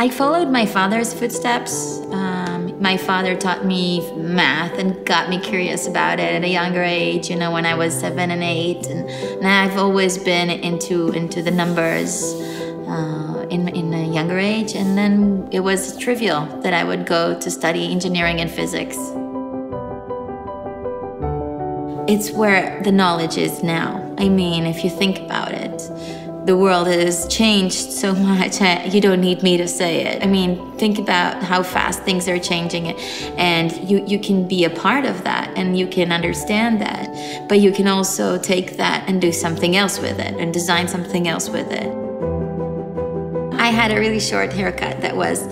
I followed my father's footsteps. My father taught me math and got me curious about it at a younger age, you know, when I was 7 and 8. And I've always been into the numbers in a younger age. And then it was trivial that I would go to study engineering and physics. It's where the knowledge is now. I mean, if you think about it, the world has changed so much, you don't need me to say it. I mean, think about how fast things are changing, and you can be a part of that, and you can understand that, but you can also take that and do something else with it, and design something else with it. I had a really short haircut that was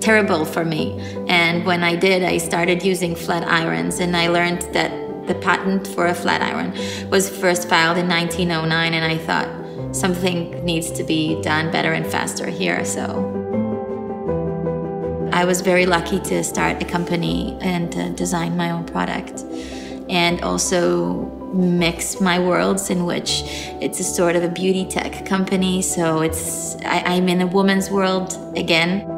terrible for me, and when I did, I started using flat irons, and I learned that the patent for a flat iron was first filed in 1909, and I thought, something needs to be done better and faster here, so. I was very lucky to start a company and design my own product, and also mix my worlds, in which it's a sort of a beauty tech company, so I'm in a woman's world again.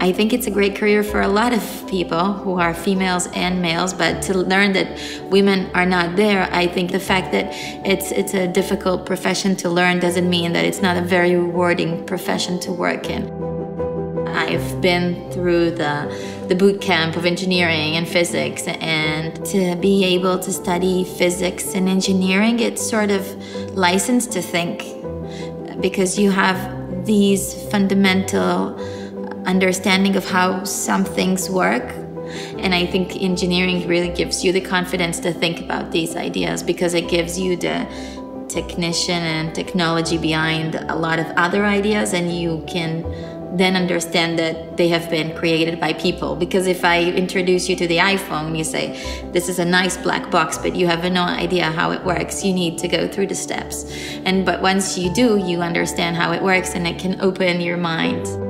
I think it's a great career for a lot of people who are females and males, but to learn that women are not there, I think the fact that it's a difficult profession to learn doesn't mean that it's not a very rewarding profession to work in. I've been through the boot camp of engineering and physics, and to be able to study physics and engineering, it's sort of licensed to think, because you have these fundamental understanding of how some things work. And I think engineering really gives you the confidence to think about these ideas, because it gives you the technician and technology behind a lot of other ideas, and you can then understand that they have been created by people. Because if I introduce you to the iPhone, you say, this is a nice black box, but you have no idea how it works. You need to go through the steps. But once you do, you understand how it works, and it can open your mind.